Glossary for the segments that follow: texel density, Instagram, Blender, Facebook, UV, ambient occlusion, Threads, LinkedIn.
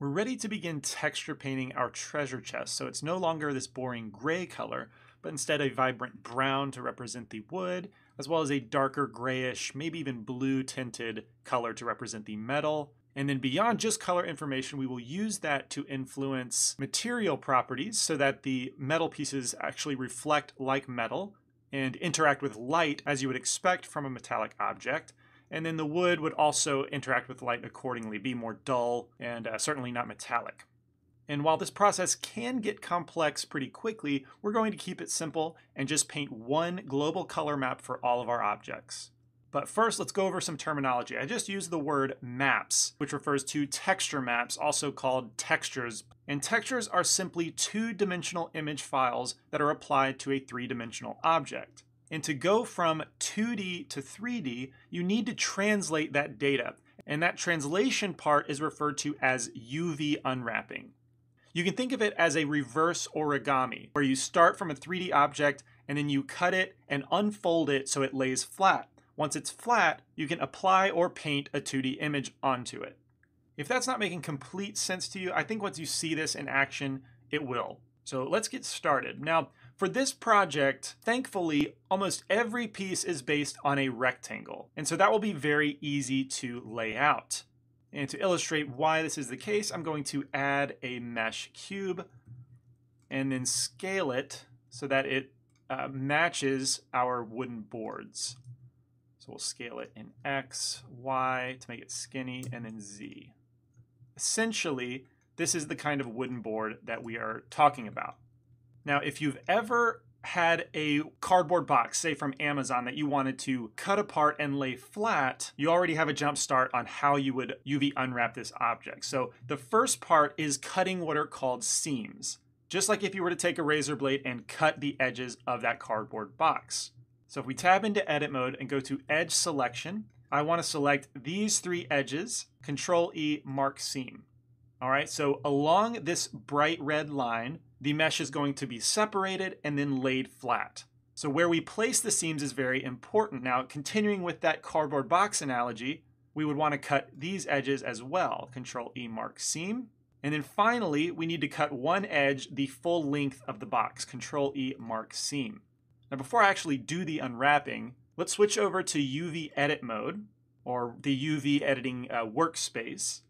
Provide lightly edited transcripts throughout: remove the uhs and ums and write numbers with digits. We're ready to begin texture painting our treasure chest, so it's no longer this boring gray color, but instead a vibrant brown to represent the wood, as well as a darker grayish, maybe even blue tinted color to represent the metal. And then beyond just color information, we will use that to influence material properties so that the metal pieces actually reflect like metal and interact with light as you would expect from a metallic object. And then the wood would also interact with light accordingly, be more dull and certainly not metallic. And while this process can get complex pretty quickly, we're going to keep it simple and just paint one global color map for all of our objects. But first, let's go over some terminology. I just used the word maps, which refers to texture maps, also called textures. And textures are simply two-dimensional image files that are applied to a three-dimensional object. And to go from 2D to 3D, you need to translate that data. And that translation part is referred to as UV unwrapping. You can think of it as a reverse origami, where you start from a 3D object and then you cut it and unfold it so it lays flat. Once it's flat, you can apply or paint a 2D image onto it. If that's not making complete sense to you, I think once you see this in action, it will. So let's get started. Now, for this project, thankfully, almost every piece is based on a rectangle. And so that will be very easy to lay out. And to illustrate why this is the case, I'm going to add a mesh cube and then scale it so that it matches our wooden boards. So we'll scale it in X, Y to make it skinny, and then Z. Essentially, this is the kind of wooden board that we are talking about. Now, if you've ever had a cardboard box, say from Amazon, that you wanted to cut apart and lay flat, you already have a jump start on how you would UV unwrap this object. So the first part is cutting what are called seams, just like if you were to take a razor blade and cut the edges of that cardboard box. So if we tab into edit mode and go to edge selection, I want to select these three edges, Control E, mark seam. All right, so along this bright red line, the mesh is going to be separated and then laid flat. So where we place the seams is very important. Now, continuing with that cardboard box analogy, we would want to cut these edges as well. Control E, mark seam. And then finally, we need to cut one edge the full length of the box. Control E, mark seam. Now, before I actually do the unwrapping, let's switch over to UV edit mode, or the UV editing workspace.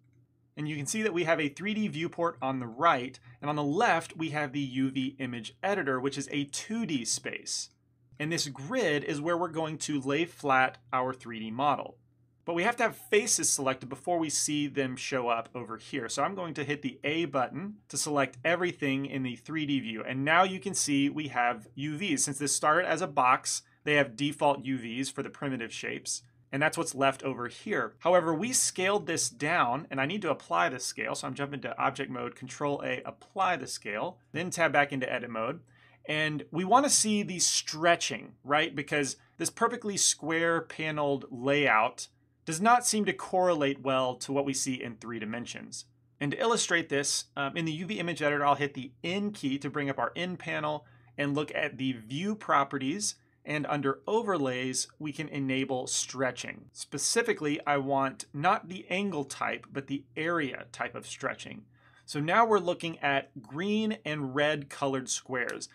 And you can see that we have a 3D viewport on the right, and on the left, we have the UV image editor, which is a 2D space. And this grid is where we're going to lay flat our 3D model. But we have to have faces selected before we see them show up over here. So I'm going to hit the A button to select everything in the 3D view. And now you can see we have UVs. Since this started as a box, they have default UVs for the primitive shapes. And that's what's left over here. However, we scaled this down, and I need to apply the scale. So I'm jumping to object mode, Control A, apply the scale, then tab back into edit mode. And we want to see the stretching, right? Because this perfectly square paneled layout does not seem to correlate well to what we see in three dimensions. And to illustrate this, in the UV image editor, I'll hit the N key to bring up our N panel and look at the view properties. And under overlays, we can enable stretching. Specifically, I want not the angle type, but the area type of stretching. So now we're looking at green and red colored squares.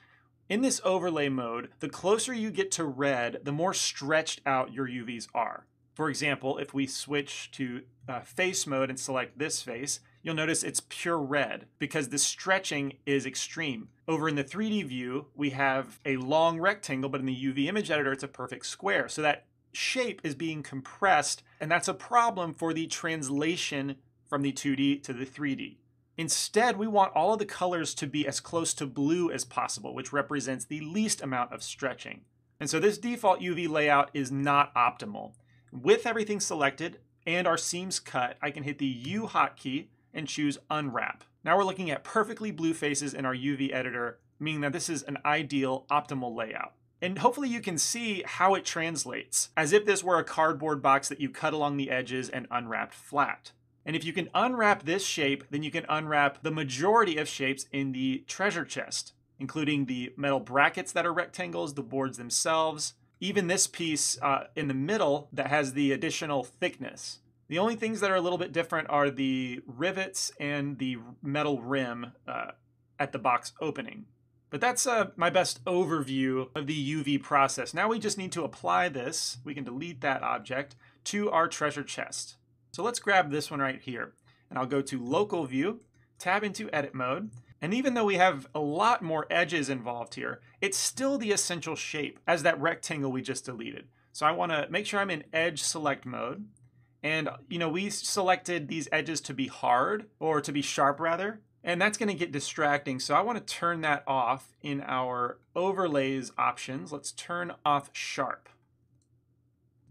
In this overlay mode, the closer you get to red, the more stretched out your UVs are. For example, if we switch to face mode and select this face, you'll notice it's pure red because the stretching is extreme. Over in the 3D view, we have a long rectangle, but in the UV image editor, it's a perfect square. So that shape is being compressed, and that's a problem for the translation from the 2D to the 3D. Instead, we want all of the colors to be as close to blue as possible, which represents the least amount of stretching. And so this default UV layout is not optimal. With everything selected and our seams cut, I can hit the U hotkey and choose unwrap. Now we're looking at perfectly blue faces in our UV editor, meaning that this is an ideal, optimal layout. And hopefully you can see how it translates, as if this were a cardboard box that you cut along the edges and unwrapped flat. And if you can unwrap this shape, then you can unwrap the majority of shapes in the treasure chest, including the metal brackets that are rectangles, the boards themselves, even this piece in the middle that has the additional thickness. The only things that are a little bit different are the rivets and the metal rim at the box opening. But that's my best overview of the UV process. Now we just need to apply this, we can delete that object, to our treasure chest. So let's grab this one right here, and I'll go to Local View, tab into Edit Mode, and even though we have a lot more edges involved here, it's still the essential shape as that rectangle we just deleted. So I want to make sure I'm in Edge Select Mode, and you know, we selected these edges to be hard, or to be sharp rather, and that's going to get distracting, so I want to turn that off in our Overlays options. Let's turn off Sharp.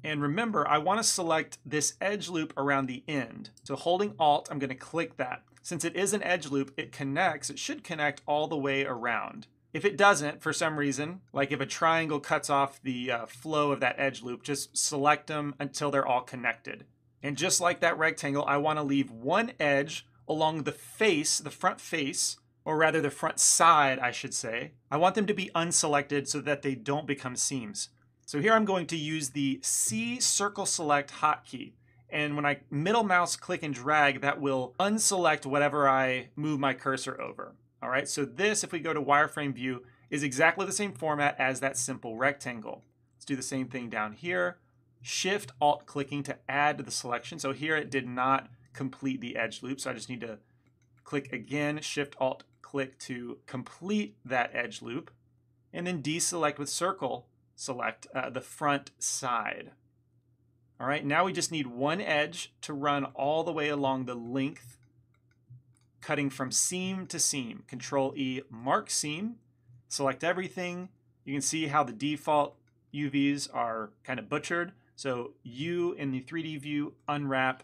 And remember, I want to select this edge loop around the end. So holding Alt, I'm going to click that. Since it is an edge loop, it connects. It should connect all the way around. If it doesn't, for some reason, like if a triangle cuts off the flow of that edge loop, just select them until they're all connected. And just like that rectangle, I want to leave one edge along the face, the front face, or rather the front side, I should say. I want them to be unselected so that they don't become seams. So here I'm going to use the C Circle Select hotkey, and when I middle mouse click and drag, that will unselect whatever I move my cursor over. All right, so this, if we go to wireframe view, is exactly the same format as that simple rectangle. Let's do the same thing down here. Shift Alt clicking to add to the selection. So here it did not complete the edge loop, so I just need to click again, Shift Alt click to complete that edge loop, and then deselect with circle, select the front side. All right, now we just need one edge to run all the way along the length, cutting from seam to seam. Control E, mark seam, select everything. You can see how the default UVs are kind of butchered. So U in the 3D view, unwrap,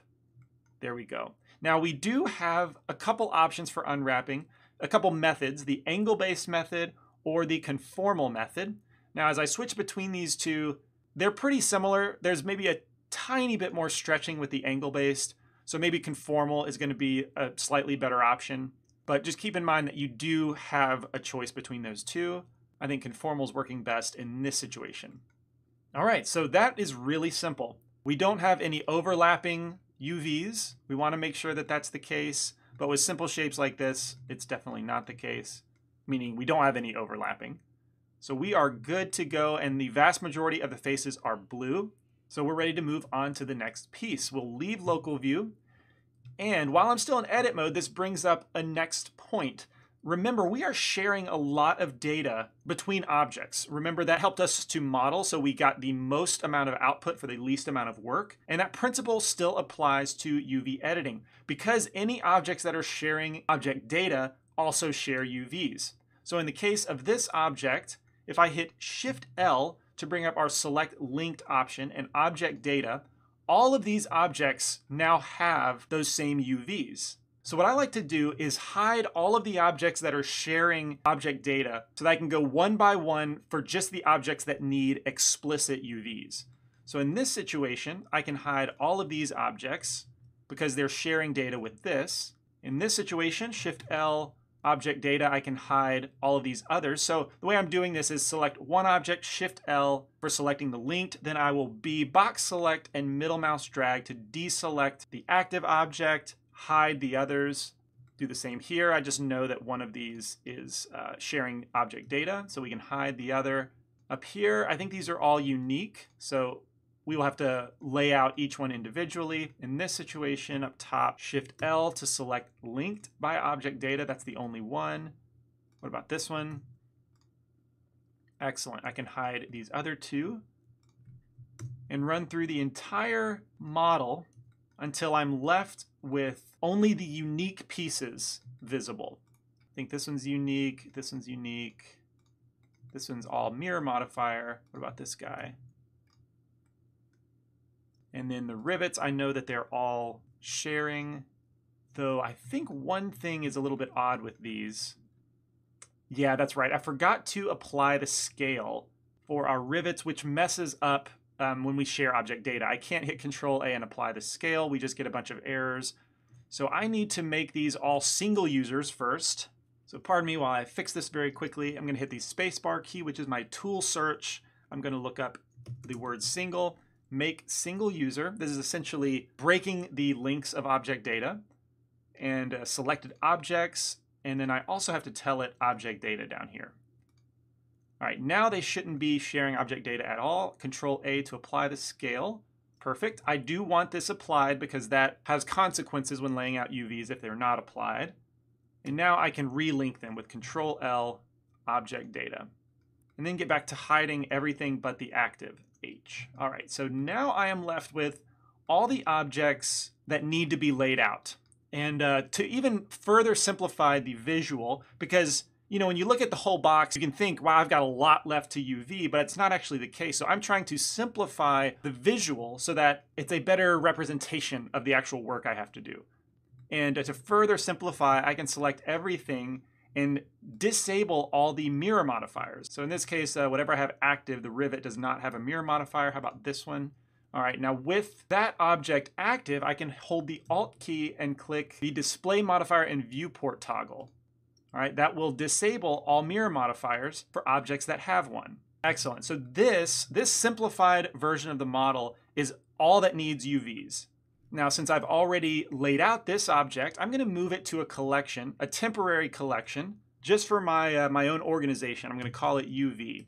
there we go. Now we do have a couple options for unwrapping, a couple methods, the angle-based method or the conformal method. Now, as I switch between these two, they're pretty similar. There's maybe a tiny bit more stretching with the angle-based, so maybe conformal is going to be a slightly better option. But just keep in mind that you do have a choice between those two. I think conformal is working best in this situation. All right, so that is really simple. We don't have any overlapping UVs. We want to make sure that that's the case. But with simple shapes like this, it's definitely not the case, meaning we don't have any overlapping. So we are good to go, and the vast majority of the faces are blue. So we're ready to move on to the next piece. We'll leave local view. And while I'm still in edit mode, this brings up a next point. Remember, we are sharing a lot of data between objects. Remember, that helped us to model, so we got the most amount of output for the least amount of work. And that principle still applies to UV editing, because any objects that are sharing object data also share UVs. So in the case of this object, if I hit Shift-L to bring up our Select Linked option and Object Data, all of these objects now have those same UVs. So what I like to do is hide all of the objects that are sharing object data so that I can go one by one for just the objects that need explicit UVs. So in this situation, I can hide all of these objects because they're sharing data with this. In this situation, Shift-L, Object Data, I can hide all of these others. So the way I'm doing this is select one object, Shift L for selecting the linked, then I will be box select and middle mouse drag to deselect the active object, hide the others. Do the same here. I just know that one of these is sharing object data, so we can hide the other. Up here, I think these are all unique, so we will have to lay out each one individually. In this situation, up top, Shift L to select linked by object data. That's the only one. What about this one? Excellent. I can hide these other two and run through the entire model until I'm left with only the unique pieces visible. I think this one's unique. This one's unique. This one's all mirror modifier. What about this guy? And then the rivets, I know that they're all sharing, though I think one thing is a little bit odd with these. Yeah, that's right. I forgot to apply the scale for our rivets, which messes up when we share object data. I can't hit Control A and apply the scale. We just get a bunch of errors. So I need to make these all single users first. So pardon me while I fix this very quickly. I'm going to hit the spacebar key, which is my tool search. I'm going to look up the word single. make single user. This is essentially breaking the links of object data and selected objects. And then I also have to tell it object data down here. All right, now they shouldn't be sharing object data at all. Control A to apply the scale. Perfect. I do want this applied because that has consequences when laying out UVs if they're not applied. And now I can relink them with Control L, object data. And then get back to hiding everything but the active H. All right, so now I am left with all the objects that need to be laid out. And to even further simplify the visual, because you know, when you look at the whole box, you can think, wow, I've got a lot left to UV, but it's not actually the case. So I'm trying to simplify the visual so that it's a better representation of the actual work I have to do. And to further simplify, I can select everything and disable all the mirror modifiers. So in this case, whatever I have active, the rivet does not have a mirror modifier. How about this one? All right, now with that object active, I can hold the Alt key and click the display modifier and viewport toggle. All right, that will disable all mirror modifiers for objects that have one. Excellent. So this simplified version of the model is all that needs UVs. Now, since I've already laid out this object, I'm going to move it to a collection, a temporary collection, just for my own organization. I'm going to call it UV.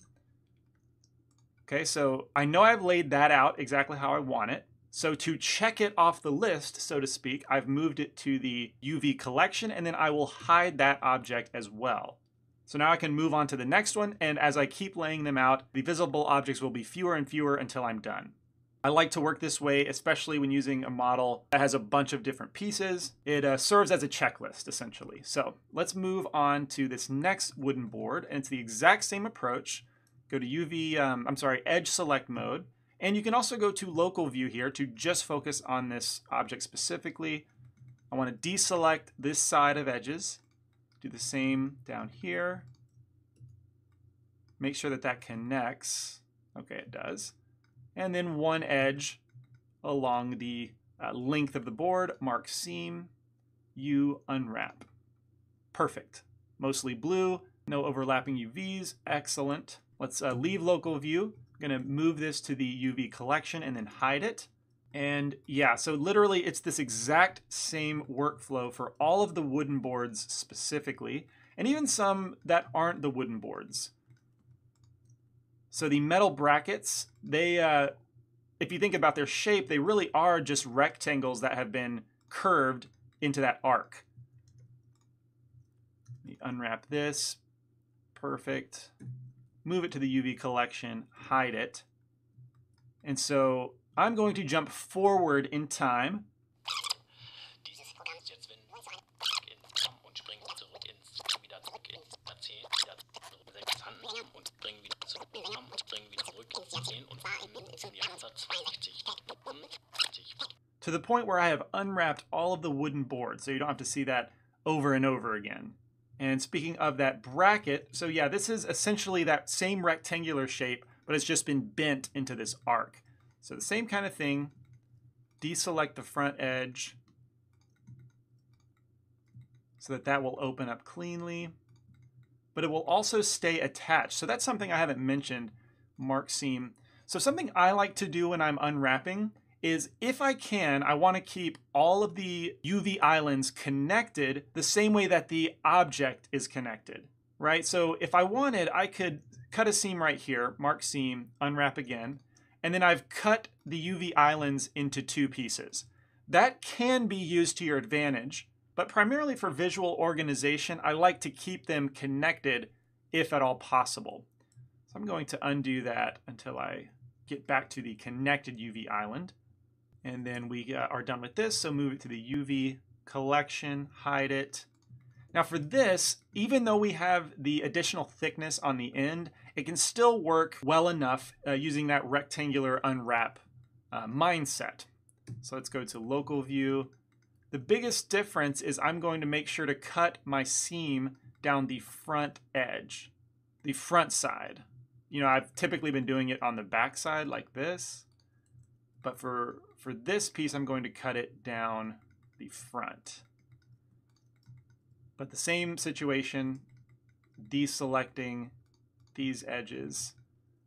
Okay, so I know I've laid that out exactly how I want it. So to check it off the list, so to speak, I've moved it to the UV collection, and then I will hide that object as well. So now I can move on to the next one, and as I keep laying them out, the visible objects will be fewer and fewer until I'm done. I like to work this way, especially when using a model that has a bunch of different pieces. It serves as a checklist, essentially. So let's move on to this next wooden board, and it's the exact same approach. Go to edge select mode. And you can also go to local view here to just focus on this object specifically. I want to deselect this side of edges. Do the same down here. Make sure that that connects. Okay, it does. And then one edge along the length of the board. Mark seam. U unwrap. Perfect. Mostly blue. No overlapping UVs. Excellent. Let's leave local view. Going to move this to the UV collection and then hide it. And yeah, so literally it's this exact same workflow for all of the wooden boards specifically, and even some that aren't the wooden boards. So the metal brackets, they, if you think about their shape, they really are just rectangles that have been curved into that arc. Let me unwrap this. Perfect. Move it to the UV collection, hide it. And so I'm going to jump forward in time. To the point where I have unwrapped all of the wooden boards, so you don't have to see that over and over again. And speaking of that bracket, so yeah, this is essentially that same rectangular shape, but it's just been bent into this arc. So the same kind of thing, deselect the front edge so that that will open up cleanly, but it will also stay attached. So that's something I haven't mentioned, mark seam. So something I like to do when I'm unwrapping is if I can, I want to keep all of the UV islands connected the same way that the object is connected, right? So if I wanted, I could cut a seam right here, mark seam, unwrap again, and then I've cut the UV islands into two pieces. That can be used to your advantage, but primarily for visual organization, I like to keep them connected if at all possible. So I'm going to undo that until I get back to the connected UV island. And then we are done with this, so move it to the UV collection, hide it. Now for this, even though we have the additional thickness on the end, it can still work well enough using that rectangular unwrap mindset. So let's go to local view. The biggest difference is I'm going to make sure to cut my seam down the front edge, the front side. You know, I've typically been doing it on the back side like this, but for this piece, I'm going to cut it down the front. But the same situation, deselecting these edges.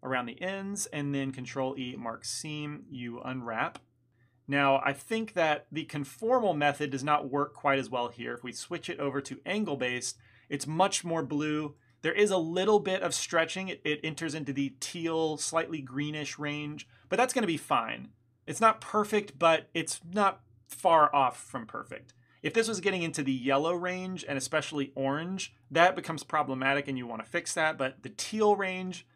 around the ends, and then Control E, mark seam, you unwrap. Now, I think that the conformal method does not work quite as well here. If we switch it over to angle-based, it's much more blue. There is a little bit of stretching. It enters into the teal, slightly greenish range, but that's gonna be fine. It's not perfect, but it's not far off from perfect. If this was getting into the yellow range, and especially orange, that becomes problematic and you wanna fix that, but the teal range,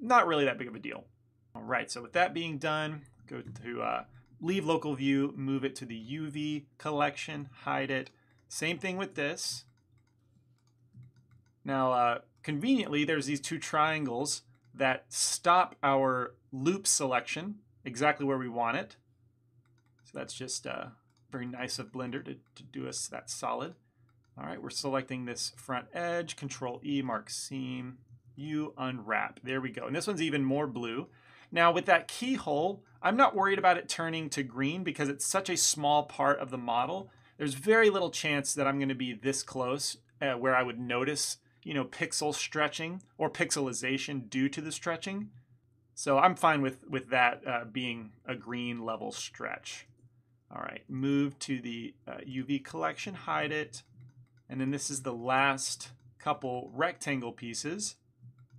not really that big of a deal. All right, so with that being done, go to leave local view, move it to the UV collection, hide it. Same thing with this. Now, conveniently, there's these two triangles that stop our loop selection exactly where we want it. So that's just very nice of Blender to do us that solid. All right, we're selecting this front edge, Control E, mark seam, you unwrap. There we go. And this one's even more blue. Now with that keyhole, I'm not worried about it turning to green because it's such a small part of the model. There's very little chance that I'm going to be this close where I would notice, you know, pixel stretching or pixelization due to the stretching. So I'm fine with that being a green level stretch. All right, move to the UV collection, hide it. And then this is the last couple rectangle pieces.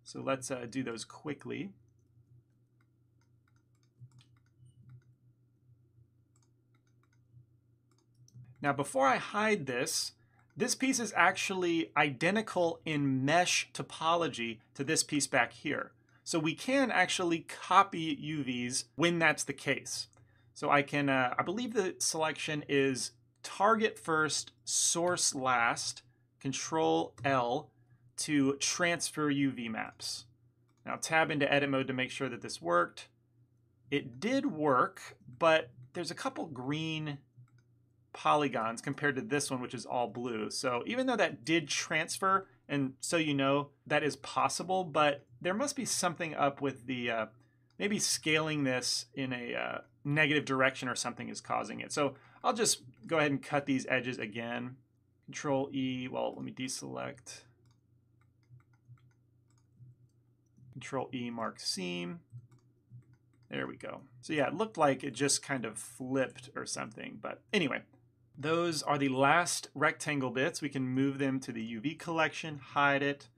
So let's do those quickly. Now, before I hide this, this piece is actually identical in mesh topology to this piece back here. So we can actually copy UVs when that's the case. So I can, I believe the selection is target first, source last, Control L to transfer UV maps. Now tab into edit mode to make sure that this worked. It did work, but there's a couple green polygons compared to this one, which is all blue. So even though that did transfer, and so you know that is possible, but there must be something up with the maybe scaling this in a negative direction or something is causing it. So I'll just go ahead and cut these edges again. Control E, well, let me deselect. Control E, mark seam. There we go. So yeah, it looked like it just kind of flipped or something, but anyway. Those are the last rectangle bits. We can move them to the UV collection, hide it.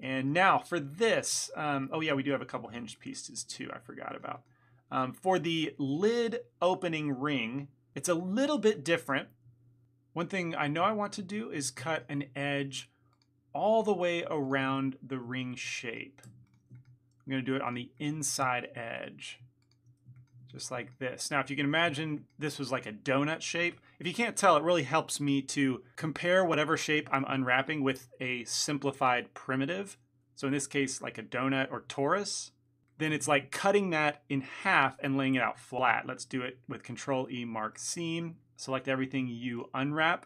And now for this, oh yeah, we do have a couple hinged pieces too, I forgot about. For the lid opening ring, it's a little bit different. One thing I know I want to do is cut an edge all the way around the ring shape. I'm gonna do it on the inside edge. Just like this. Now, if you can imagine, this was like a donut shape. If you can't tell, it really helps me to compare whatever shape I'm unwrapping with a simplified primitive. So in this case, like a donut or torus. Then it's like cutting that in half and laying it out flat. Let's do it with Control E, mark seam, select everything, you unwrap.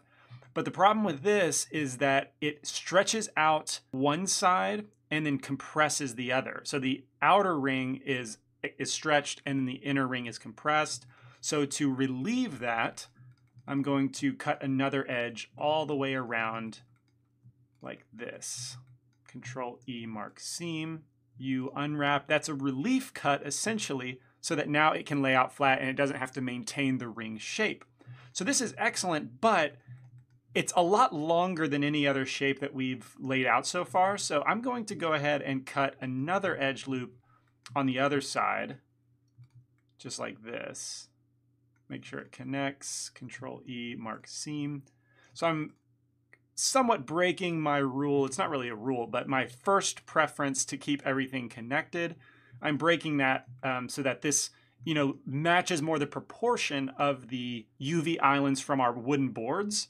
But the problem with this is that it stretches out one side and then compresses the other. So the outer ring is stretched and then the inner ring is compressed. So to relieve that, I'm going to cut another edge all the way around like this. Control E, mark seam, you unwrap. That's a relief cut essentially so that now it can lay out flat and it doesn't have to maintain the ring shape. So this is excellent, but it's a lot longer than any other shape that we've laid out so far. So I'm going to go ahead and cut another edge loop on the other side, just like this. Make sure it connects, Control E, mark seam. So I'm somewhat breaking my rule. It's not really a rule, but my first preference to keep everything connected. I'm breaking that so that this, you know, matches more the proportion of the UV islands from our wooden boards.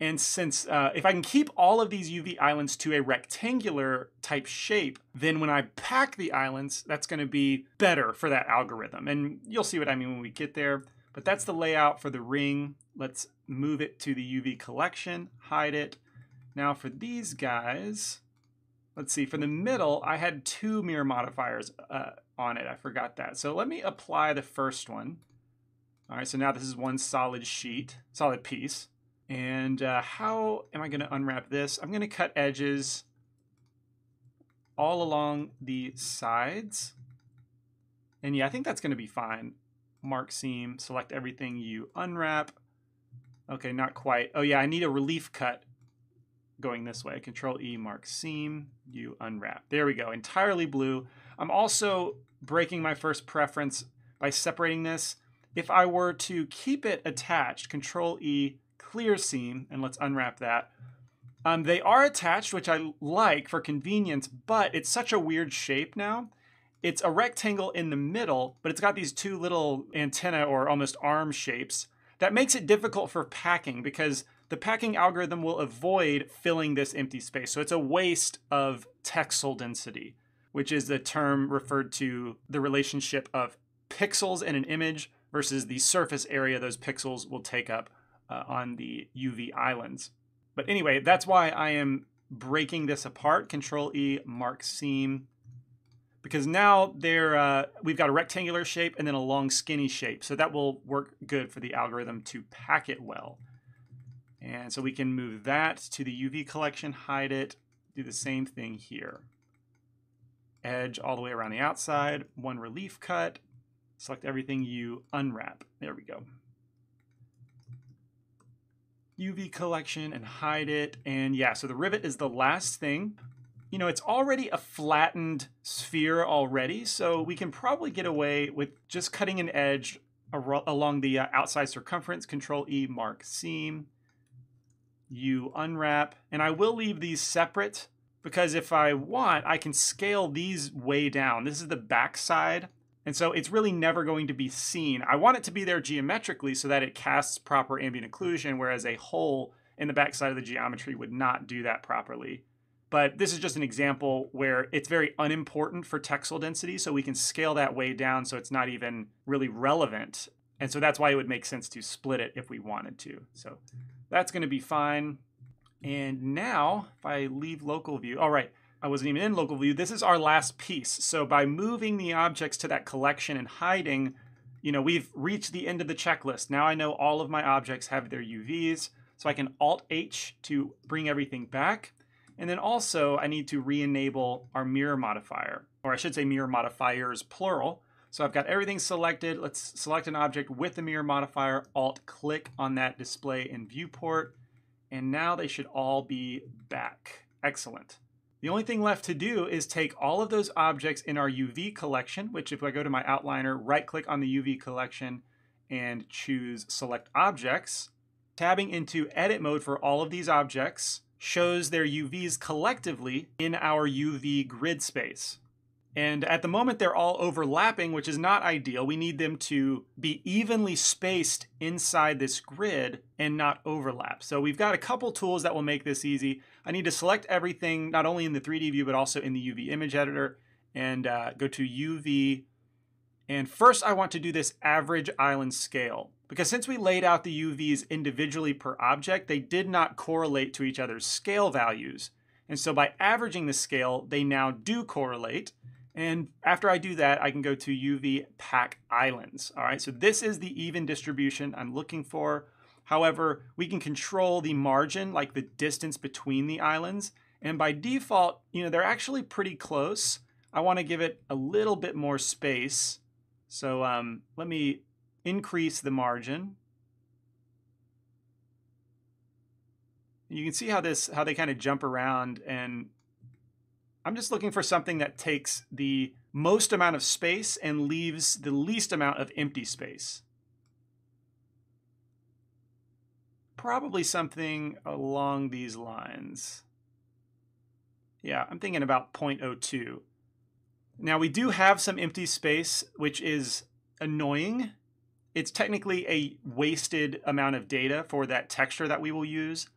And since if I can keep all of these UV islands to a rectangular type shape, then when I pack the islands, that's gonna be better for that algorithm. And you'll see what I mean when we get there. But that's the layout for the ring. Let's move it to the UV collection, hide it. Now for these guys, let's see, for the middle, I had two mirror modifiers on it. I forgot that. So let me apply the first one. All right, so now this is one solid sheet, solid piece. And how am I gonna unwrap this? I'm gonna cut edges all along the sides. And yeah, I think that's going to be fine. Mark seam, select everything you unwrap. Okay, not quite. Oh yeah, I need a relief cut going this way. Control E, mark seam, you unwrap. There we go, entirely blue. I'm also breaking my first preference by separating this. If I were to keep it attached, Control E, clear seam, and let's unwrap that. They are attached, which I like for convenience, but it's such a weird shape now. It's a rectangle in the middle, but it's got these two little antenna or almost arm shapes. That makes it difficult for packing because the packing algorithm will avoid filling this empty space. So it's a waste of texel density, which is the term referred to the relationship of pixels in an image versus the surface area those pixels will take up on the UV islands. But anyway, that's why I am breaking this apart. Control E, mark seam, because now we've got a rectangular shape and then a long skinny shape. So that will work good for the algorithm to pack it well. And so we can move that to the UV collection, hide it, do the same thing here. Edge all the way around the outside, one relief cut, select everything you unwrap. There we go. UV collection and hide it. And yeah, so the rivet is the last thing. You know, it's already a flattened sphere already, so we can probably get away with just cutting an edge along the outside circumference. Control E, mark seam, you unwrap. And I will leave these separate because if I want, I can scale these way down. This is the back side, and so it's really never going to be seen. I want it to be there geometrically so that it casts proper ambient occlusion, whereas a hole in the back side of the geometry would not do that properly. But this is just an example where it's very unimportant for texel density, so we can scale that way down so it's not even really relevant. And so that's why it would make sense to split it if we wanted to. So that's going to be fine. And now, if I leave local view, all right, I wasn't even in local view. This is our last piece. So by moving the objects to that collection and hiding, you know, we've reached the end of the checklist. Now I know all of my objects have their UVs, so I can Alt-H to bring everything back. And then also I need to re-enable our mirror modifier, or I should say mirror modifiers, plural. So I've got everything selected. Let's select an object with the mirror modifier, Alt-click on that display in viewport. And now they should all be back. Excellent. The only thing left to do is take all of those objects in our UV collection, which if I go to my outliner, right-click on the UV collection and choose Select Objects. Tabbing into edit mode for all of these objects shows their UVs collectively in our UV grid space. And at the moment, they're all overlapping, which is not ideal. We need them to be evenly spaced inside this grid and not overlap. So we've got a couple tools that will make this easy. I need to select everything, not only in the 3D view, but also in the UV image editor, and go to UV. And first, I want to do this average island scale, because since we laid out the UVs individually per object, they did not correlate to each other's scale values. And so by averaging the scale, they now do correlate. And after I do that, I can go to UV pack islands. All right, so this is the even distribution I'm looking for. However, we can control the margin, like the distance between the islands. And by default, you know, they're actually pretty close. I want to give it a little bit more space. So let me increase the margin. You can see how they kind of jump around, and I'm just looking for something that takes the most amount of space and leaves the least amount of empty space. Probably something along these lines. Yeah, I'm thinking about 0.02. Now we do have some empty space, which is annoying. It's technically a wasted amount of data for that texture that we will use.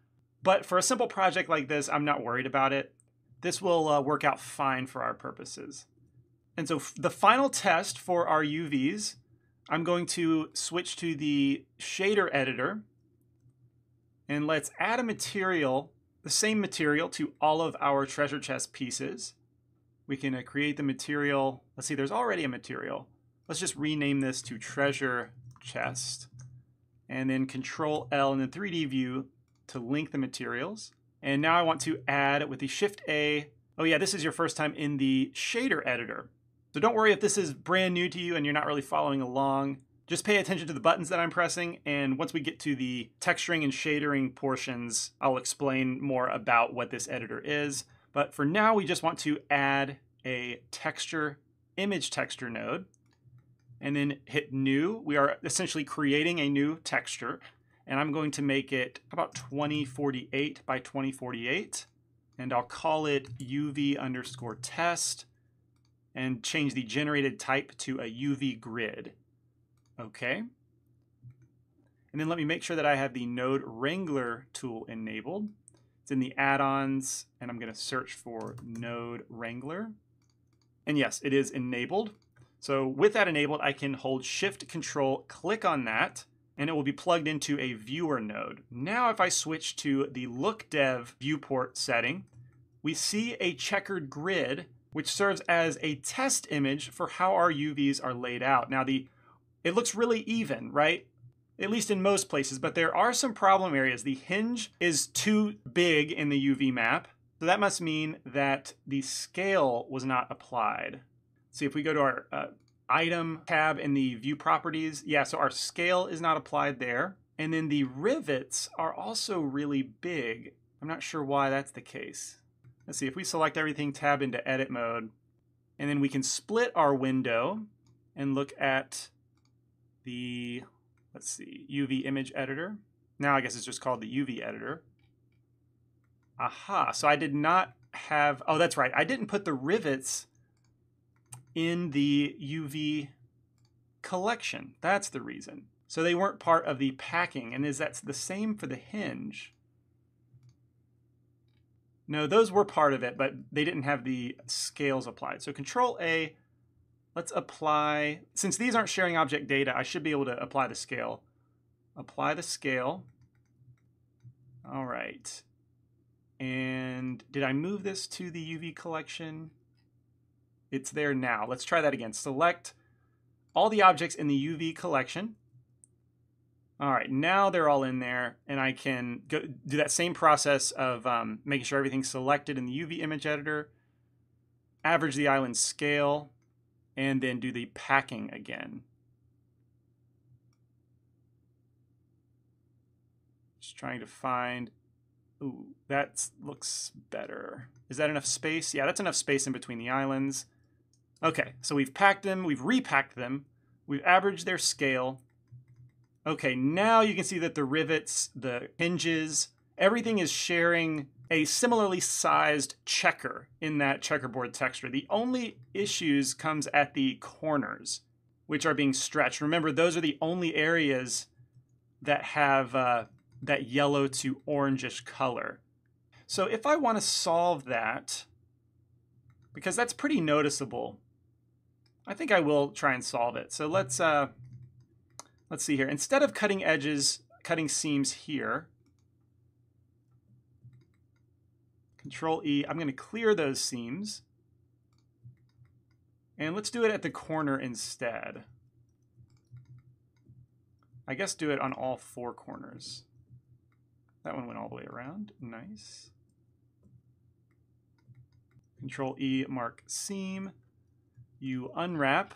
But for a simple project like this, I'm not worried about it. This will work out fine for our purposes. And so the final test for our UVs, I'm going to switch to the shader editor. And let's add a material, the same material, to all of our treasure chest pieces. We can create the material. Let's see, there's already a material. Let's just rename this to treasure chest, and then Control L in the 3D view to link the materials. And now I want to add, with the Shift A, Oh yeah, this is your first time in the shader editor. So don't worry if this is brand new to you and you're not really following along. Just pay attention to the buttons that I'm pressing, and once we get to the texturing and shadering portions, I'll explain more about what this editor is. But for now, we just want to add a texture, image texture node, and then hit new. We are essentially creating a new texture, and I'm going to make it about 2048 by 2048, and I'll call it UV_test, and change the generated type to a UV grid. Okay, and then let me make sure that I have the Node Wrangler tool enabled. It's in the add-ons, and I'm going to search for Node Wrangler. And yes, it is enabled. So with that enabled, I can hold Shift Control, click on that, and it will be plugged into a viewer node. Now if I switch to the Look Dev viewport setting, we see a checkered grid, which serves as a test image for how our UVs are laid out. Now it looks really even, right? At least in most places, but there are some problem areas. The hinge is too big in the UV map, so that must mean that the scale was not applied. See, if we go to our item tab in the view properties, yeah, so our scale is not applied there. And then the rivets are also really big. I'm not sure why that's the case. Let's see, if we select everything, tab into edit mode, and then we can split our window and look at the, let's see, UV image editor. Now I guess it's just called the UV editor. Aha, so I did not have, oh, that's right. I didn't put the rivets in the UV collection. That's the reason. So they weren't part of the packing. And is that the same for the hinge? No, those were part of it, but they didn't have the scales applied. So Control A, let's apply, since these aren't sharing object data, I should be able to apply the scale. Apply the scale. All right. And did I move this to the UV collection? It's there now. Let's try that again. Select all the objects in the UV collection. All right, now they're all in there, and I can go do that same process of making sure everything's selected in the UV image editor, average the island scale, and then do the packing again. Just trying to find, ooh, that looks better. Is that enough space? Yeah, that's enough space in between the islands. Okay, so we've packed them, we've repacked them, we've averaged their scale. Okay, now you can see that the rivets, the hinges, everything is sharing a similarly sized checker in that checkerboard texture. The only issues comes at the corners, which are being stretched. Remember, those are the only areas that have that yellow to orangish color. So if I want to solve that, because that's pretty noticeable, I think I will try and solve it. So let's see here. Instead of cutting edges, cutting seams here, Control E, I'm going to clear those seams. And let's do it at the corner instead. I guess do it on all four corners. That one went all the way around. Nice. Control E, mark seam. You unwrap.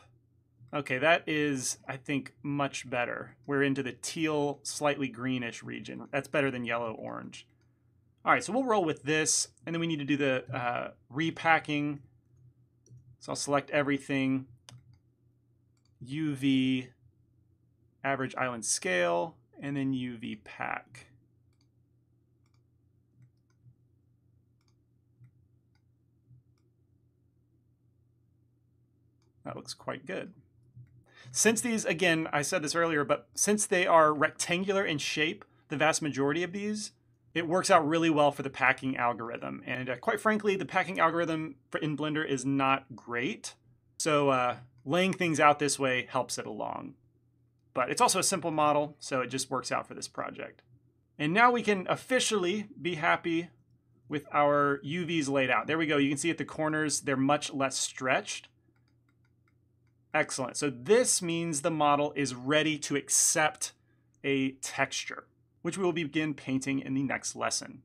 Okay, that is, I think, much better. We're into the teal, slightly greenish region. That's better than yellow-orange. All right, so we'll roll with this, and then we need to do the repacking. So I'll select everything, UV, average island scale, and then UV pack. That looks quite good. Since these, again, I said this earlier, but since they are rectangular in shape, the vast majority of these, it works out really well for the packing algorithm. And quite frankly, the packing algorithm in Blender is not great. So laying things out this way helps it along. But it's also a simple model, so it just works out for this project. And now we can officially be happy with our UVs laid out. There we go. You can see at the corners, they're much less stretched. Excellent. So this means the model is ready to accept a texture, which we will begin painting in the next lesson.